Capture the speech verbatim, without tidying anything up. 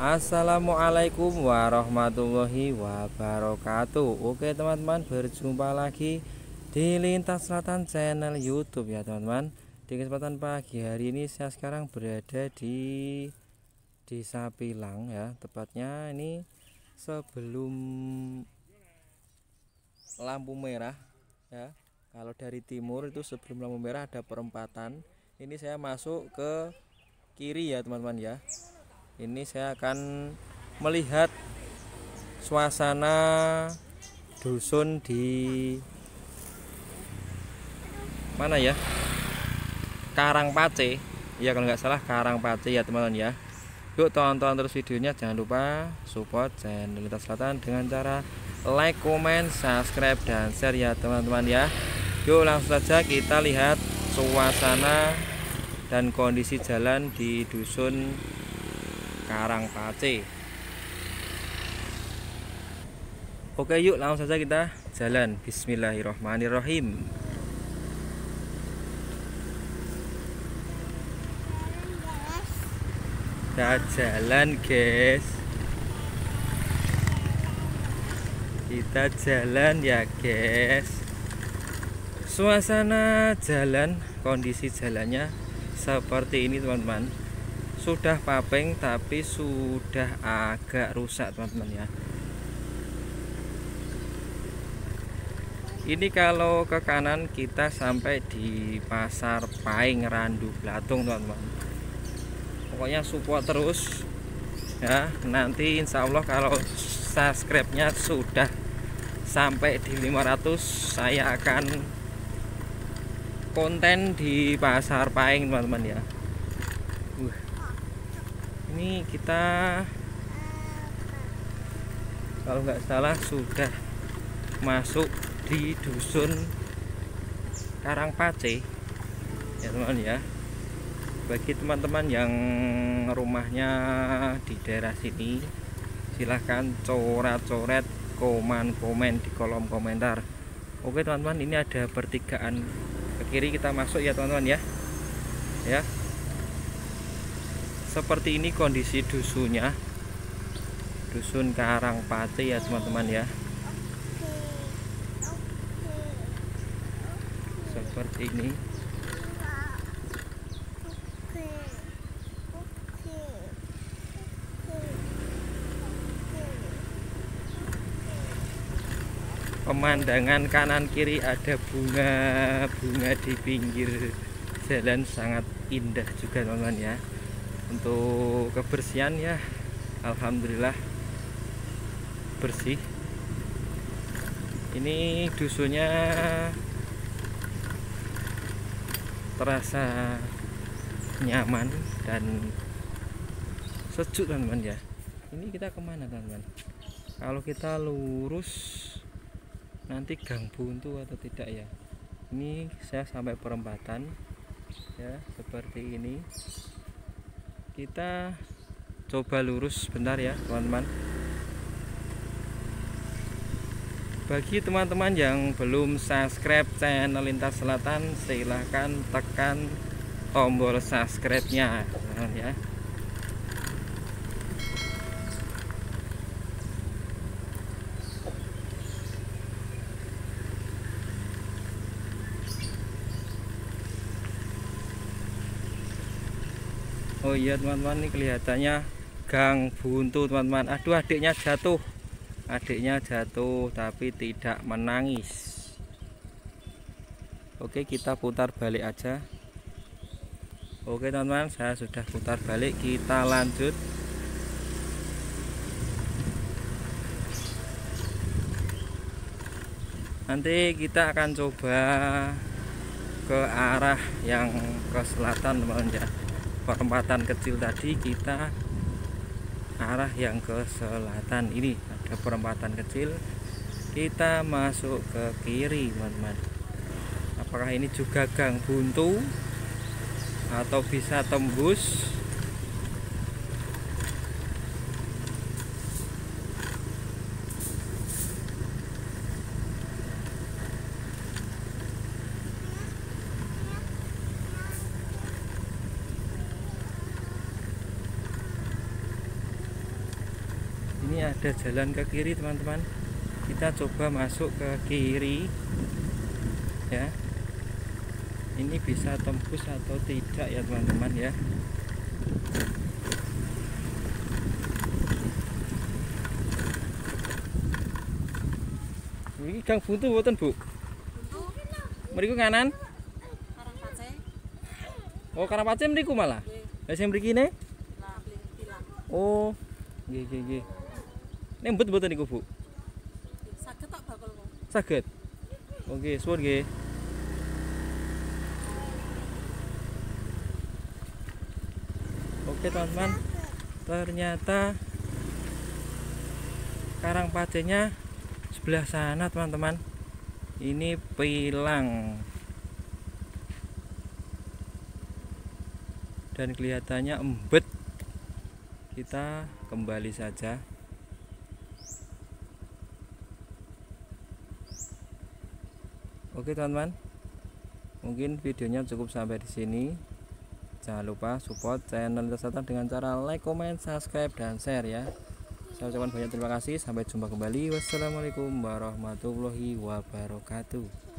Assalamualaikum warahmatullahi wabarakatuh. Oke teman-teman, berjumpa lagi di Lintas Selatan channel YouTube ya teman-teman. Di kesempatan pagi hari ini saya sekarang berada di Desa Pilang ya, tepatnya ini sebelum lampu merah ya. Kalau dari timur itu sebelum lampu merah ada perempatan. Ini saya masuk ke kiri ya teman-teman ya. Ini saya akan melihat suasana dusun di mana ya? Karang Pace. Ya kalau nggak salah Karang Pace ya teman-teman ya. Yuk tonton terus videonya, jangan lupa support channel Lintas Selatan dengan cara like, comment, subscribe dan share ya teman-teman ya. Yuk langsung saja kita lihat suasana dan kondisi jalan di dusun Karang Pace. Oke yuk langsung saja kita jalan. Bismillahirrahmanirrahim. Kita jalan guys, kita jalan ya guys. Suasana jalan, kondisi jalannya seperti ini teman-teman. Sudah paping tapi sudah agak rusak teman-teman ya. Ini kalau ke kanan kita sampai di Pasar Pahing Randublatung teman-teman. Pokoknya support terus ya. Nanti insya Allah kalau subscribe-nya sudah sampai di lima ratus, saya akan konten di Pasar Pahing teman-teman ya. uh, Ini kita kalau nggak salah sudah masuk di dusun Karang Pace ya teman-teman ya. Bagi teman-teman yang rumahnya di daerah sini, silahkan coret-coret komen-komen di kolom komentar. Oke teman-teman, ini ada pertigaan kiri kita masuk ya teman-teman ya. Ya, seperti ini kondisi dusunnya, dusun Karang Pace ya teman-teman ya. Seperti ini. Pemandangan kanan kiri ada bunga-bunga di pinggir jalan, sangat indah juga teman-teman ya. Untuk kebersihan ya alhamdulillah bersih. Ini dusunnya terasa nyaman dan sejuk teman-teman ya. Ini kita kemana teman-teman? Kalau kita lurus nanti gang buntu atau tidak ya. Ini saya sampai perempatan ya, seperti ini. Kita coba lurus sebentar ya teman-teman. Bagi teman-teman yang belum subscribe channel Lintas Selatan, silahkan tekan tombol subscribe-nya ya. Oh iya teman-teman, ini kelihatannya gang buntu teman-teman. Aduh, adiknya jatuh. Adiknya jatuh tapi tidak menangis. Oke, kita putar balik aja. Oke teman-teman, saya sudah putar balik, kita lanjut. Nanti kita akan coba ke arah yang ke selatan teman-teman ya. Perempatan kecil tadi kita arah yang ke selatan. Ini ada perempatan kecil, kita masuk ke kiri teman-teman. Apakah ini juga gang buntu atau bisa tembus? ini ada jalan ke kiri, teman-teman. Kita coba masuk ke kiri ya. Ini bisa tembus atau tidak ya, teman-teman ya. Ini gang buntu mboten, Bu? Mriku kanan. Karang Pace. Oh, Karang Pace mriku malah. Lah sing mriki ne? Lah Pilang. Oh, nggih nggih nggih. Nek mbut mboten niku, Bu? Saged tak bakul kok. Saged. Oh nggih, suwun nggih. Oke teman-teman, ternyata Karang Pacenya sebelah sana, teman-teman. Ini Pilang, dan kelihatannya embet. Kita kembali saja. Oke teman-teman, mungkin videonya cukup sampai di sini. Jangan lupa support channel Lintas Selatan dengan cara like, comment, subscribe, dan share ya. Saya ucapkan banyak terima kasih. Sampai jumpa kembali. Wassalamualaikum warahmatullahi wabarakatuh.